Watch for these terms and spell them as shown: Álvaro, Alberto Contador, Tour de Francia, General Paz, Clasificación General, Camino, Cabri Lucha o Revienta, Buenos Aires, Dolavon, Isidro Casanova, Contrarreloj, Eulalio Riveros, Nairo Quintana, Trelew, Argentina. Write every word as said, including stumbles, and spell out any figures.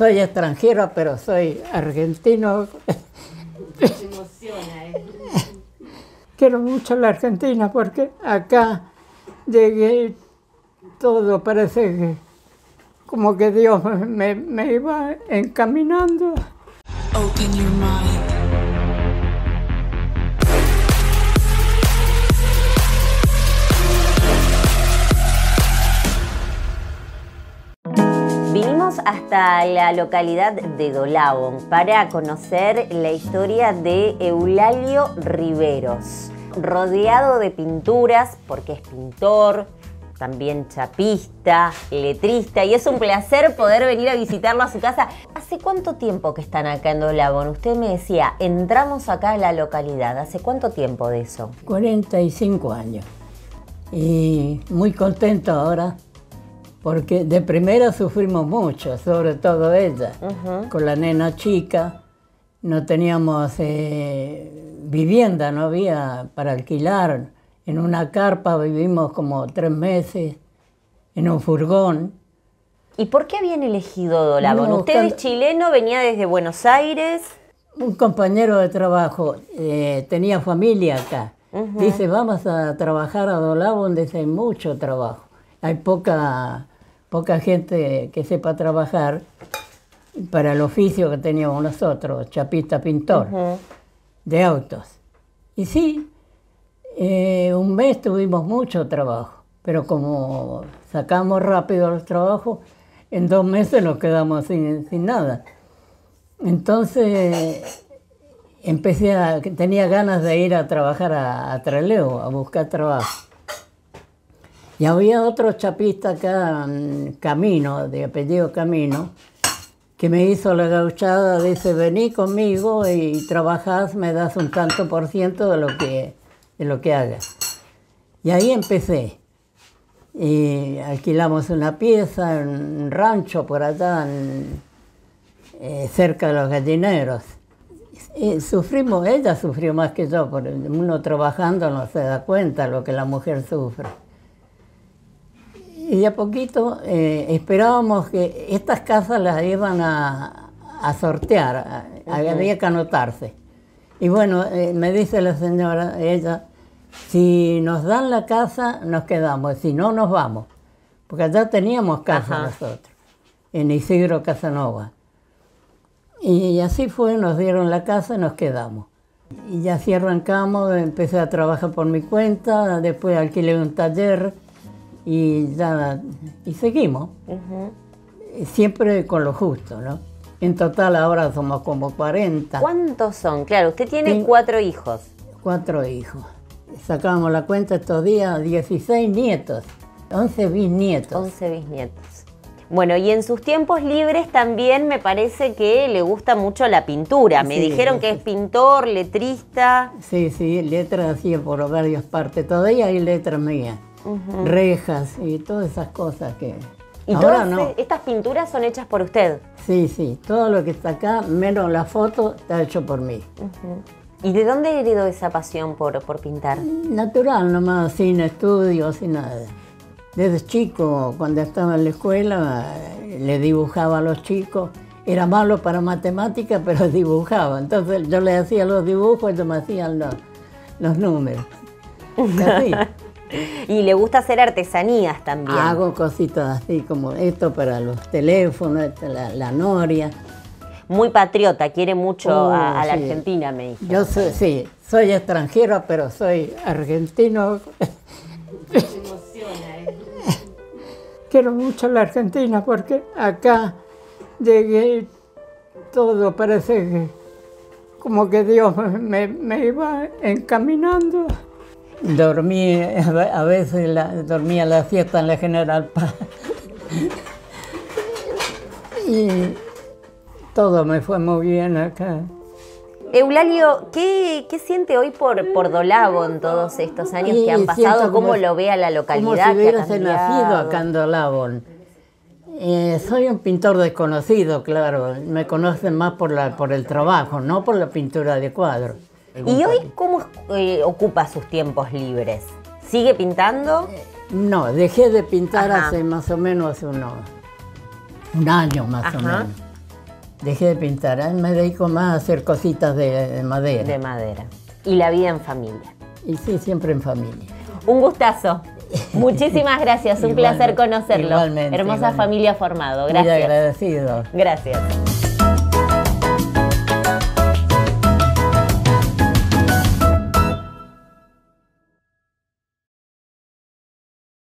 soy extranjero, pero soy argentino. Me emociona, ¿eh? Quiero mucho la Argentina porque acá llegué, todo parece que como que Dios me, me iba encaminando. Open your mind. Vinimos hasta la localidad de Dolavon para conocer la historia de Eulalio Riveros, rodeado de pinturas porque es pintor, también chapista, letrista, y es un placer poder venir a visitarlo a su casa. ¿Hace cuánto tiempo que están acá en Dolavon? Usted me decía, entramos acá a la localidad. ¿Hace cuánto tiempo de eso? cuarenta y cinco años. Y muy contento ahora. Porque de primera sufrimos mucho, sobre todo ella. Uh-huh. Con la nena chica no teníamos eh, vivienda, no había para alquilar. En una carpa vivimos como tres meses, en un furgón. ¿Y por qué habían elegido Dolavon? No, ¿usted es chileno, venía desde Buenos Aires? Un compañero de trabajo eh, tenía familia acá. Uh-huh. Dice, vamos a trabajar a Dolavon, dice, hay mucho trabajo. Hay poca, poca gente que sepa trabajar para el oficio que teníamos nosotros, chapista, pintor, uh-huh, de autos. Y sí, eh, un mes tuvimos mucho trabajo, pero como sacamos rápido los trabajos, en dos meses nos quedamos sin, sin nada. Entonces empecé a, tenía ganas de ir a trabajar a, a Trelew, a buscar trabajo. Y había otro chapista acá, Camino, de apellido Camino, que me hizo la gauchada, dice, vení conmigo y trabajás, me das un tanto por ciento de lo que, de lo que hagas. Y ahí empecé. Y alquilamos una pieza en un rancho por allá, en, eh, cerca de los gallineros. Y sufrimos, ella sufrió más que yo, porque uno trabajando no se da cuenta lo que la mujer sufre. Y de a poquito eh, esperábamos que estas casas las iban a, a sortear, a, uh-huh, había que anotarse. Y bueno, eh, me dice la señora, ella, si nos dan la casa nos quedamos, si no nos vamos. Porque allá teníamos casa, ajá, nosotros, en Isidro Casanova. Y así fue, nos dieron la casa y nos quedamos. Y así arrancamos, empecé a trabajar por mi cuenta, después alquilé un taller. Y, ya, y seguimos, uh-huh, siempre con lo justo, ¿no? En total ahora somos como cuarenta. ¿Cuántos son? Claro, usted tiene Ten... cuatro hijos. Cuatro hijos. Sacamos la cuenta estos días, dieciséis nietos, once bisnietos. once bisnietos. Bueno, y en sus tiempos libres también me parece que le gusta mucho la pintura. Me sí, dijeron que es pintor, letrista. Sí, sí, letras sí, por varias partes. Todavía hay letras mías. Uh-huh. Rejas y todas esas cosas que... ¿Y ahora todas no? Estas pinturas son hechas por usted. Sí, sí, todo lo que está acá, menos la foto, está hecho por mí. Uh-huh. ¿Y de dónde heredó esa pasión por, por pintar? Natural nomás, sin estudios, sin nada. Desde chico, cuando estaba en la escuela, le dibujaba a los chicos. Era malo para matemáticas, pero dibujaba. Entonces yo le hacía los dibujos, ellos me hacían los, los números. Y así. Y le gusta hacer artesanías también. Hago cositas así como esto para los teléfonos, la, la noria. Muy patriota, quiere mucho oh, a, a la sí. Argentina, me dijo. Yo soy, sí, soy extranjero, pero soy argentino. Me emociona, ¿eh? Quiero mucho la Argentina porque acá llegué, todo parece que como que Dios me, me iba encaminando. Dormí, a veces la, dormía la siesta en la General Paz. Y todo me fue muy bien acá. Eulalio, ¿qué, qué siente hoy por, por Dolavon todos estos años y que han pasado? ¿Cómo lo ve a la localidad? Como si hubieras nacido acá en Dolavon. Eh, soy un pintor desconocido, claro. Me conocen más por, la, por el trabajo, no por la pintura de cuadros. ¿Y hoy cómo eh, ocupa sus tiempos libres? ¿Sigue pintando? No, dejé de pintar, ajá, hace más o menos uno, un año más, ajá, o menos. dejé de pintar, ¿eh? Me dedico más a hacer cositas de, de madera. De madera. Y la vida en familia. Y sí, siempre en familia. Un gustazo. Muchísimas gracias, un igual, placer conocerlo. Hermosa igualmente. Familia formado, gracias. Muy agradecido. Gracias.